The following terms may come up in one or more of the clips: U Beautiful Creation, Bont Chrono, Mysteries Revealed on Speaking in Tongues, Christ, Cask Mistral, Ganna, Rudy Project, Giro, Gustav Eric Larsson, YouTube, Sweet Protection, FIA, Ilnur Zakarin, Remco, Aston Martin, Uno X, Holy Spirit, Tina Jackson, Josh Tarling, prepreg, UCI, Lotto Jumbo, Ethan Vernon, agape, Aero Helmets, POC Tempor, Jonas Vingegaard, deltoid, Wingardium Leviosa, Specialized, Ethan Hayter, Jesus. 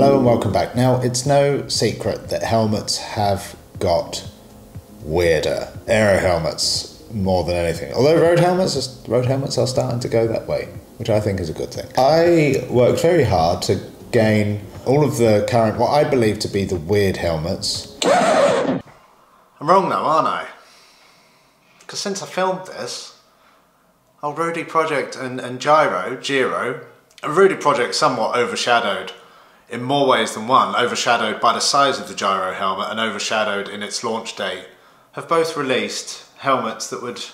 Hello and welcome back. Now, it's no secret that helmets have got weirder. Aero helmets more than anything. Although road helmets are starting to go that way, which I think is a good thing. I worked very hard to gain all of the current, what I believe to be the weird helmets. I'm wrong though, aren't I? Because since I filmed this, old Rudy Project and Giro, Rudy Project somewhat overshadowed in more ways than one, overshadowed by the size of the Giro helmet and overshadowed in its launch date, have both released helmets that would,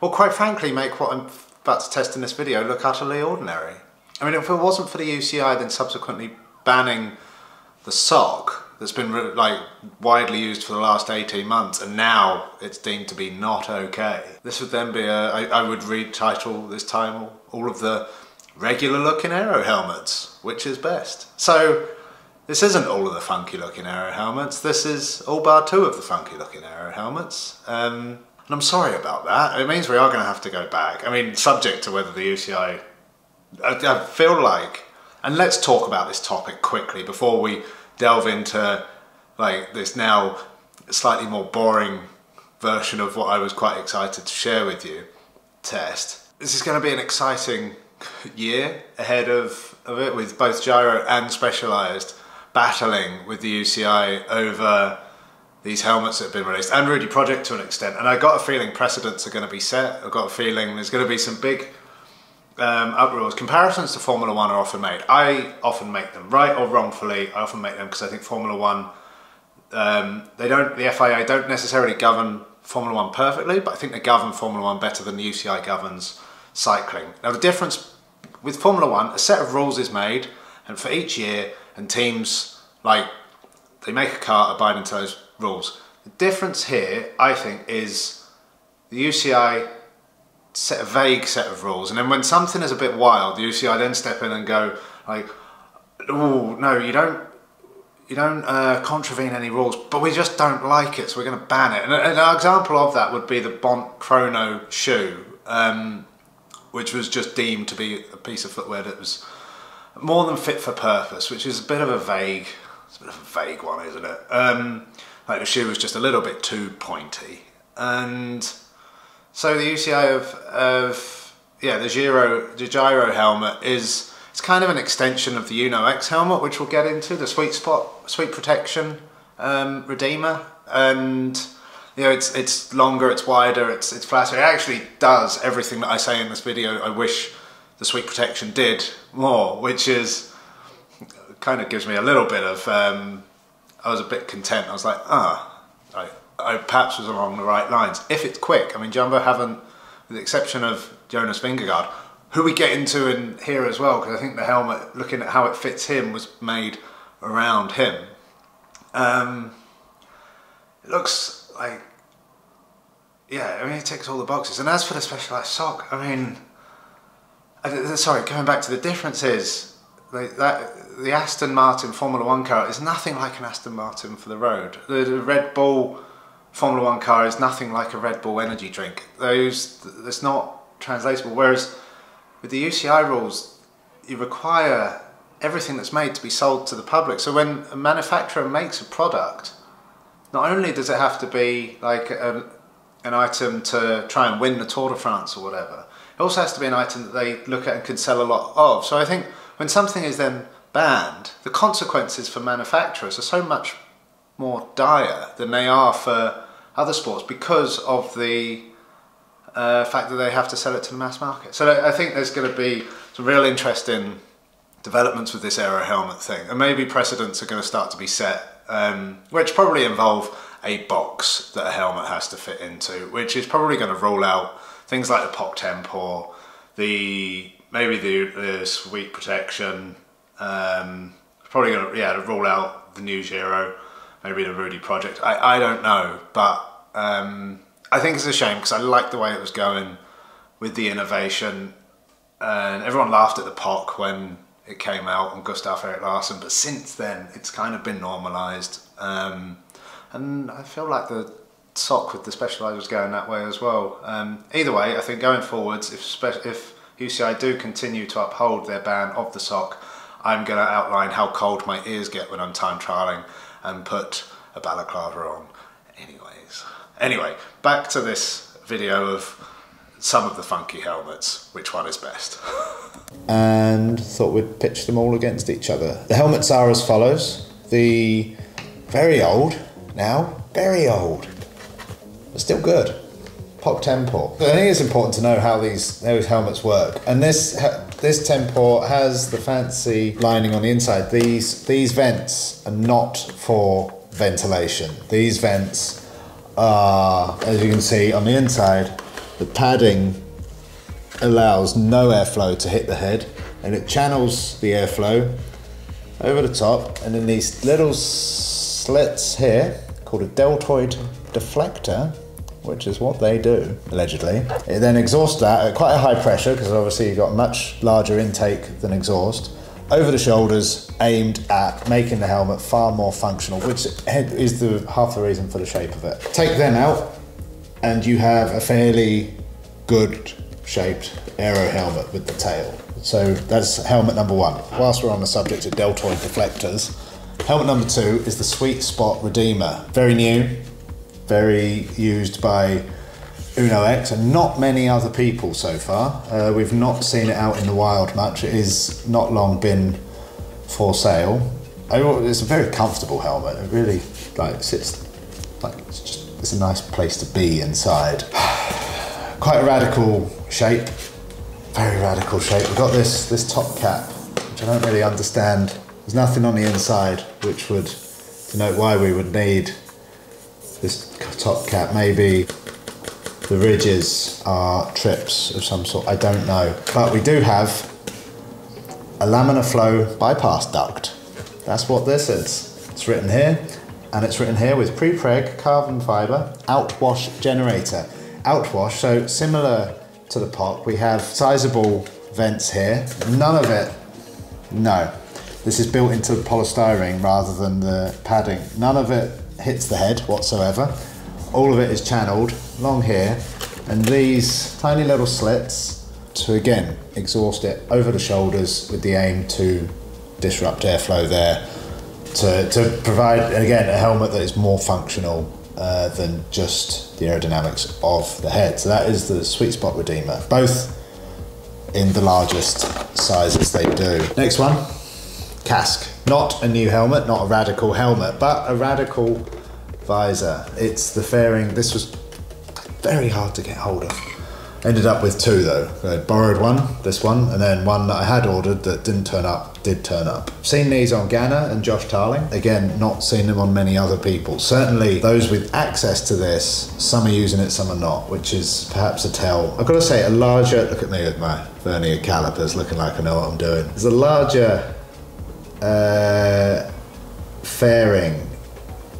well, quite frankly, make what I'm about to test in this video look utterly ordinary. I mean, if it wasn't for the UCI then subsequently banning the sock that's been like widely used for the last 18 months and now it's deemed to be not okay. This would then be a, I would retitle this time all of the regular looking aero helmets, which is best. So this isn't all of the funky looking aero helmets, this is all bar two of the funky looking aero helmets. And I'm sorry about that, it means we are going to have to go back. I mean, subject to whether the UCI, I feel like, and let's talk about this topic quickly before we delve into like this now slightly more boring version of what I was quite excited to share with you, test. This is going to be an exciting year ahead of it, with both Giro and Specialized battling with the UCI over these helmets that have been released, and Rudy Project to an extent. And I got a feeling precedents are going to be set. I've got a feeling there's going to be some big uproars. Comparisons to Formula One are often made. I often make them, right or wrongfully. I often make them because I think Formula One, the FIA don't necessarily govern Formula One perfectly, but I think they govern Formula One better than the UCI governs cycling. Now the difference with Formula One, a set of rules is made, and for each year, and teams, like, they make a car abiding to those rules. The difference here, I think, is the UCI set a vague set of rules, and then when something is a bit wild, the UCI then step in and go like, "Oh no, you don't contravene any rules, but we just don't like it, so we're going to ban it." And an example of that would be the Bont Chrono shoe. Which was just deemed to be a piece of footwear that was more than fit for purpose, which is a bit of a vague, it's a bit of a vague one, isn't it? Like the shoe was just a little bit too pointy, and so the UCI the Giro helmet is, it's kind of an extension of the Uno X helmet, which we'll get into, the Sweet Protection Redeemer, and you know, it's longer, it's wider, it's flatter. It actually does everything that I say in this video. I wish the Sweet Protection did more, which is, kind of gives me a little bit of, I was a bit content. I was like, I perhaps was along the right lines. If it's quick, I mean, Jumbo haven't, with the exception of Jonas Vingegaard, who we get into in here as well, because I think the helmet, looking at how it fits him, was made around him. It looks like, yeah, I mean, it ticks all the boxes. And as for the Specialized sock, I mean, sorry, going back to the differences, the Aston Martin Formula One car is nothing like an Aston Martin for the road. The Red Bull Formula One car is nothing like a Red Bull energy drink. It's not translatable. Whereas with the UCI rules, you require everything that's made to be sold to the public. So when a manufacturer makes a product, not only does it have to be like an item to try and win the Tour de France or whatever, it also has to be an item that they look at and can sell a lot of. So I think when something is then banned, the consequences for manufacturers are so much more dire than they are for other sports because of the fact that they have to sell it to the mass market. So I think there's going to be some real interesting developments with this aero helmet thing, and maybe precedents are going to start to be set, which probably involve a box that a helmet has to fit into, which is probably going to rule out things like the POC Tempor, maybe the Sweet Protection, probably going to, yeah, rule out the new Giro, maybe the Rudy Project. I don't know, but I think it's a shame because I liked the way it was going with the innovation, and everyone laughed at the POC when it came out and Gustav Eric Larsson, but since then it's kind of been normalised. And I feel like the sock with the Specialized was going that way as well. Either way, I think going forwards, if UCI do continue to uphold their ban of the sock, I'm going to outline how cold my ears get when I'm time trialing and put a balaclava on anyways. Anyway, back to this video of some of the funky helmets, which one is best. And thought we'd pitch them all against each other. The helmets are as follows. The very old, now very old, but still good, POC Tempor. I think it's important to know how those helmets work. And this Tempor has the fancy lining on the inside. These vents are not for ventilation. These vents are, as you can see on the inside, the padding allows no airflow to hit the head, and it channels the airflow over the top, and in these little slits here, called a deltoid deflector, which is what they do, allegedly. It then exhausts that at quite a high pressure, because obviously you've got much larger intake than exhaust, over the shoulders, aimed at making the helmet far more functional, which is half the reason for the shape of it. Take them out, and you have a fairly good shaped aero helmet with the tail. So that's helmet number one. Whilst we're on the subject of deltoid deflectors, helmet number two is the Sweet Spot Redeemer. Very new, very used by Uno X and not many other people so far. We've not seen it out in the wild much. It is not long been for sale. It's a very comfortable helmet. It really it's a nice place to be inside. Quite a radical shape, very radical shape. We've got this top cap, which I don't really understand. There's nothing on the inside which would denote why we would need this top cap. Maybe the ridges are trips of some sort, I don't know. But we do have a laminar flow bypass duct. That's what this is. It's written here, and it's written here with prepreg carbon fiber outwash generator. Outwash, so similar to the POC, we have sizable vents here. None of it, no. This is built into the polystyrene rather than the padding. None of it hits the head whatsoever. All of it is channeled along here, and these tiny little slits to again exhaust it over the shoulders with the aim to disrupt airflow there, to provide again a helmet that is more functional than just the aerodynamics of the head. So that is the Sweet Spot Redeemer, both in the largest sizes they do. Next one, Cask. Not a new helmet, not a radical helmet, but a radical visor. It's the fairing. This was very hard to get hold of. Ended up with two though. I borrowed one, this one, and then one that I had ordered that didn't turn up, did turn up. Seen these on Ganna and Josh Tarling. Again, not seen them on many other people. Certainly those with access to this, some are using it, some are not, which is perhaps a tell. I've got to say, a larger, look at me with my vernier calipers looking like I know what I'm doing. There's a larger fairing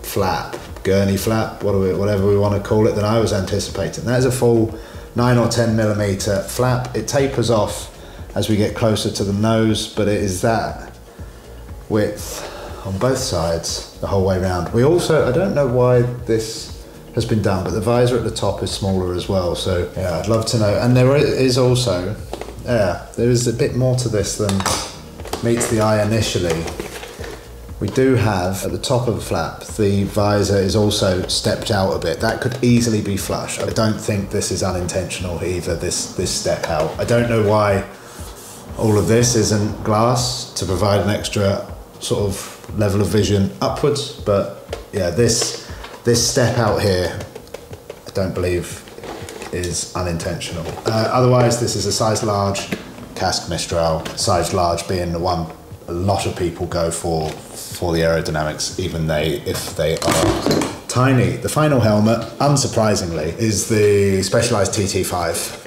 flap, gurney flap, whatever we want to call it, than I was anticipating. That is a full 9 or 10 millimeter flap. It tapers off as we get closer to the nose, but it is that width on both sides the whole way round. We also, I don't know why this has been done, but the visor at the top is smaller as well. So yeah, I'd love to know. And there is also, yeah, there is a bit more to this than meets the eye initially. We do have, at the top of the flap, the visor is also stepped out a bit. That could easily be flush. I don't think this is unintentional either, this step out. I don't know why all of this isn't glass to provide an extra sort of level of vision upwards, but yeah, this step out here, I don't believe is unintentional. Otherwise, this is a size large Cask Mistral, size large being the one a lot of people go for the aerodynamics, even if they are tiny. The final helmet, unsurprisingly, is the Specialized TT5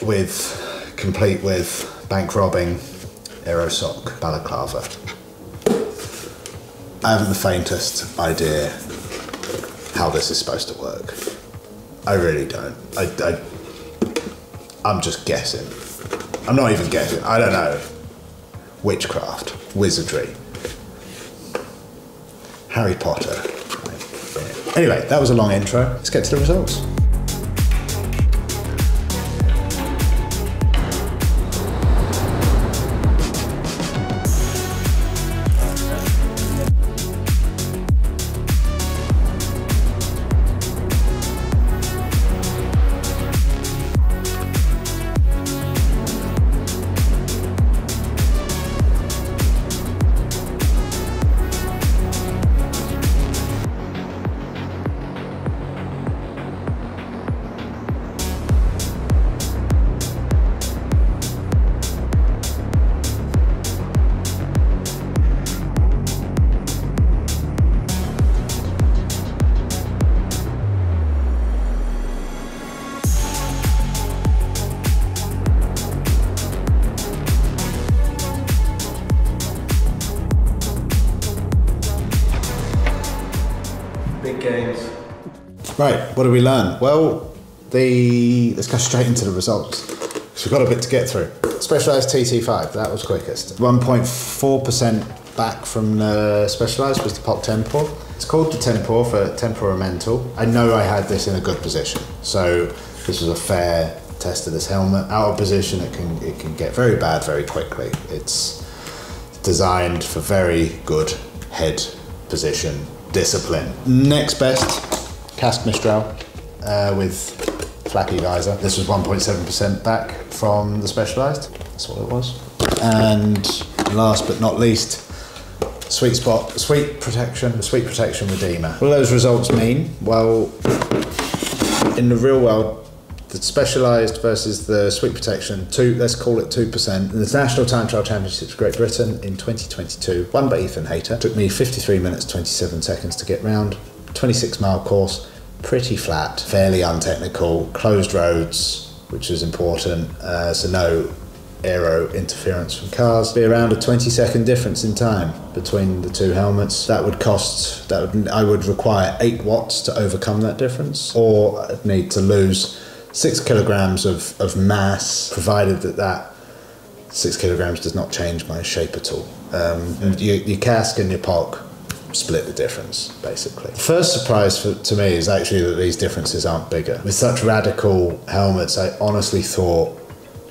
complete with bank robbing aerosoc balaclava. I haven't the faintest idea how this is supposed to work. I really don't. I'm just guessing. I'm not even guessing, I don't know. Witchcraft, wizardry, Harry Potter. Anyway, that was a long intro. Let's get to the results. Right, what did we learn? Well, let's go straight into the results, because we've got a bit to get through. Specialized TT5, that was quickest. 1.4% back from the Specialized was the POC Tempor. It's called the Tempor for temperamental. I know I had this in a good position, so this was a fair test of this helmet. Out of position, it can get very bad very quickly. It's designed for very good head position discipline. Next best, Cask Mistral with flappy visor. This was 1.7% back from the Specialized. That's what it was. And last but not least, sweet spot, Sweet Protection, the Sweet Protection Redeemer. What do those results mean? Well, in the real world, the Specialized versus the Sweet Protection, let's call it 2%. The National Time Trial Championships of Great Britain in 2022, won by Ethan Hayter. Took me 53 minutes, 27 seconds to get round. 26-mile course, pretty flat, fairly untechnical, closed roads, which is important, so no aero interference from cars. Be around a 20-second difference in time between the two helmets. That would cost, I would require 8 watts to overcome that difference, or I'd need to lose 6 kilograms of mass, provided that 6 kilograms does not change my shape at all. Your cask and your POC split the difference, basically. First surprise to me is actually that these differences aren't bigger. With such radical helmets, I honestly thought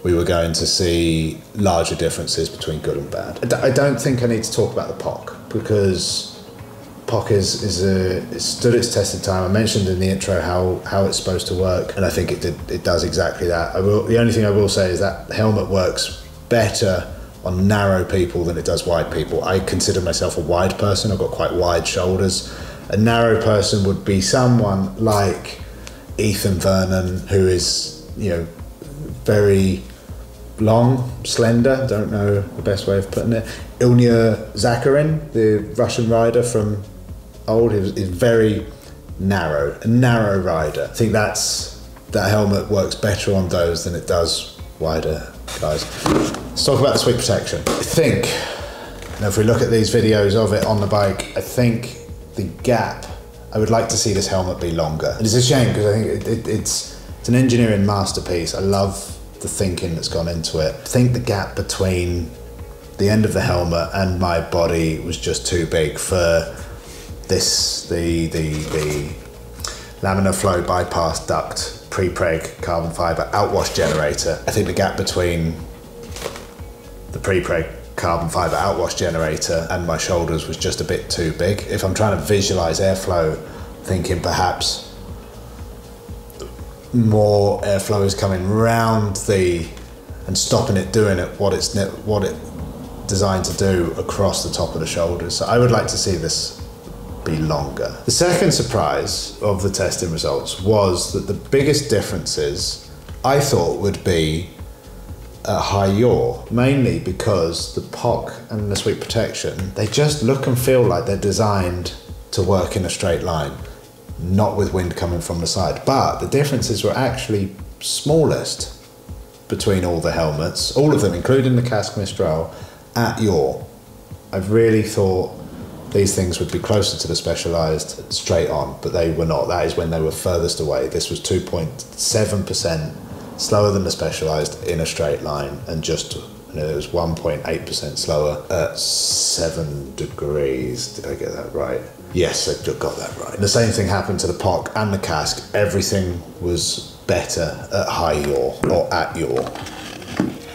we were going to see larger differences between good and bad. I don't think I need to talk about the POC, because POC it stood its test of time. I mentioned in the intro how it's supposed to work, and I think it does exactly that. The only thing I will say is that the helmet works better on narrow people than it does wide people. I consider myself a wide person. I've got quite wide shoulders. A narrow person would be someone like Ethan Vernon, who is, you know, very long, slender, don't know the best way of putting it. Ilnur Zakarin, the Russian rider from old, is very narrow, a narrow rider. I think that helmet works better on those than it does wider guys. Let's talk about the Sweet Protection. I think, now if we look at these videos of it on the bike, I think the gap, I would like to see this helmet be longer. And it's a shame, because I think it's an engineering masterpiece. I love the thinking that's gone into it. I think the gap between the end of the helmet and my body was just too big for this, the laminar flow bypass duct, pre-preg carbon fiber outwash generator. I think the gap between the pre-preg carbon fiber outwash generator and my shoulders was just a bit too big. If I'm trying to visualize airflow, thinking perhaps more airflow is coming round and stopping it doing it what it's designed to do across the top of the shoulders. So I would like to see this be longer. The second surprise of the testing results was that the biggest differences I thought would be at Hyor, mainly because the POC and the Sweet Protection, they just look and feel like they're designed to work in a straight line, not with wind coming from the side. But the differences were actually smallest between all the helmets, all of them, including the Cask Mistral, at Yor. I really thought these things would be closer to the Specialized straight on, but they were not. That is when they were furthest away. This was 2.7% slower than the Specialized in a straight line, and just, you know, it was 1.8% slower at 7 degrees. Did I get that right? Yes, I got that right. The same thing happened to the POC and the cask. Everything was better at Hyor, or at Yor.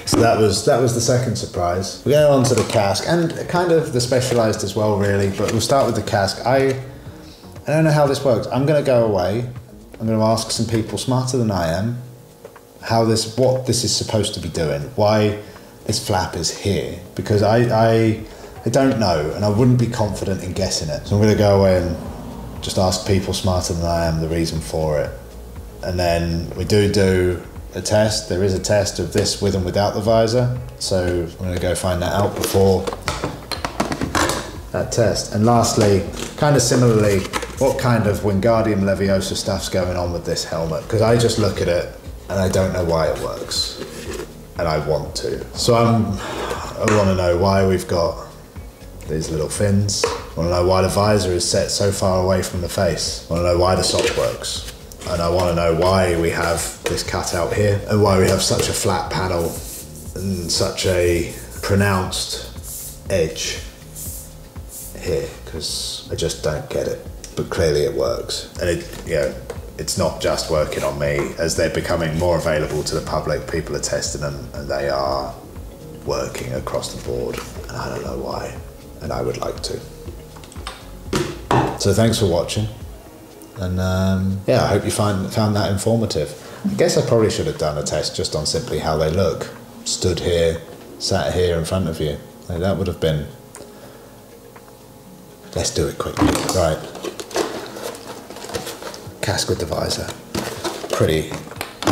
So that was the second surprise. We're going on to the cask, and kind of the Specialized as well, really, but we'll start with the cask. I don't know how this works. I'm gonna go away. I'm gonna ask some people smarter than I am what this is supposed to be doing, why this flap is here, because I don't know, and I wouldn't be confident in guessing it. So I'm gonna go away and just ask people smarter than I am the reason for it. And then we do a test. There is a test of this with and without the visor. So I'm gonna go find that out before that test. And lastly, kind of similarly, what kind of Wingardium Leviosa stuff's going on with this helmet? Because I just look at it and I don't know why it works, and I want to. So I wanna know why we've got these little fins. I want to know why the visor is set so far away from the face. I want to know why the sock works. And I want to know why we have this cutout here and why we have such a flat panel and such a pronounced edge here, because I just don't get it. But clearly it works. And it, you know, it's not just working on me. As they're becoming more available to the public, people are testing them and they are working across the board. And I don't know why, and I would like to. So thanks for watching. And yeah, I hope you found that informative. I guess I probably should have done a test just on simply how they look. Stood here, sat here in front of you. Like, that would have been... Let's do it quickly. Right. Cask with the visor. Pretty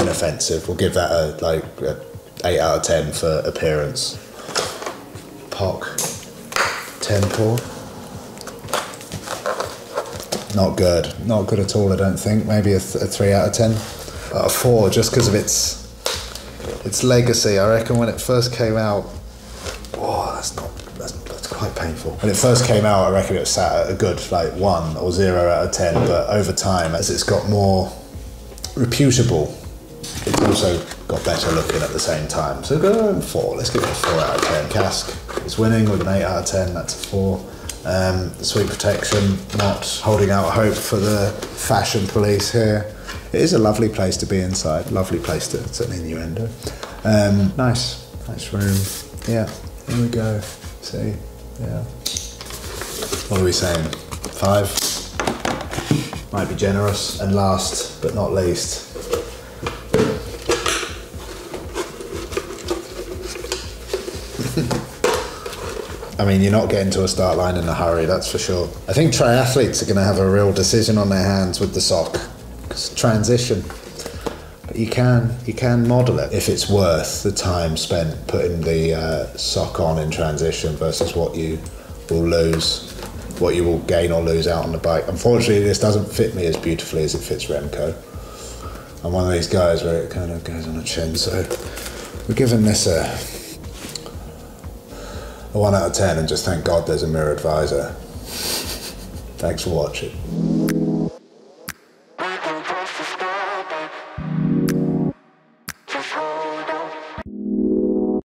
inoffensive. We'll give that a, like, a 8 out of 10 for appearance. POC Tempor. Not good. Not good at all, I don't think. Maybe a 3 out of 10. A 4, just because of its legacy. I reckon when it first came out... Oh, that's quite painful. When it first came out, I reckon it was sat at a good, like, 1 or 0 out of 10. But over time, as it's got more reputable, it's also got better looking at the same time. So go 4. Let's give it a 4 out of 10. Cask is winning with an 8 out of 10. That's a 4. Sweet Protection, not holding out hope for the fashion police here. It is a lovely place to be inside, lovely place to, it's an innuendo. Nice room. Yeah, here we go. See, yeah. What are we saying? 5? Might be generous. And last but not least, I mean, you're not getting to a start line in a hurry, that's for sure. I think triathletes are going to have a real decision on their hands with the sock. It's transition. But you can model it if it's worth the time spent putting the sock on in transition versus what you will lose, what you will gain or lose out on the bike. Unfortunately, this doesn't fit me as beautifully as it fits Remco. I'm one of these guys where it kind of goes on a chin, so we're giving this a 1 out of 10, and just thank God there's a mirrored visor. Thanks for watching.